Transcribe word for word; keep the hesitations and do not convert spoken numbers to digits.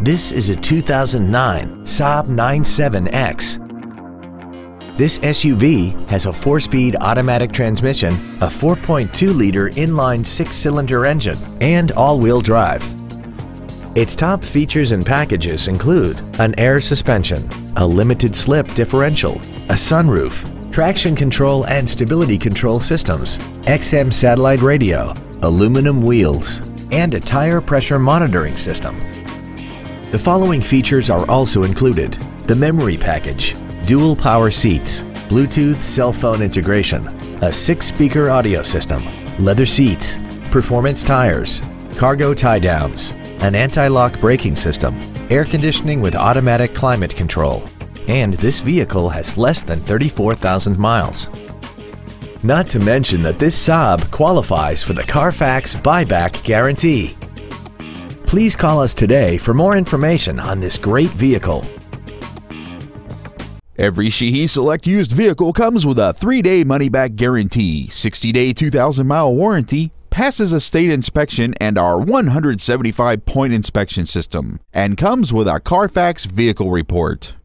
This is a two thousand nine Saab nine seven X. This S U V has a four-speed automatic transmission, a four point two liter inline six-cylinder engine, and all-wheel drive. Its top features and packages include an air suspension, a limited slip differential, a sunroof, traction control and stability control systems, X M satellite radio, aluminum wheels, and a tire pressure monitoring system. The following features are also included: the memory package, dual power seats, Bluetooth cell phone integration, a six-speaker audio system, leather seats, performance tires, cargo tie-downs, an anti-lock braking system, air conditioning with automatic climate control, and this vehicle has less than thirty-four thousand miles. Not to mention that this Saab qualifies for the Carfax buyback guarantee. Please call us today for more information on this great vehicle. Every Sheehy Select used vehicle comes with a three-day money-back guarantee, sixty-day two thousand mile warranty, passes a state inspection and our one hundred seventy-five point inspection system, and comes with a Carfax vehicle report.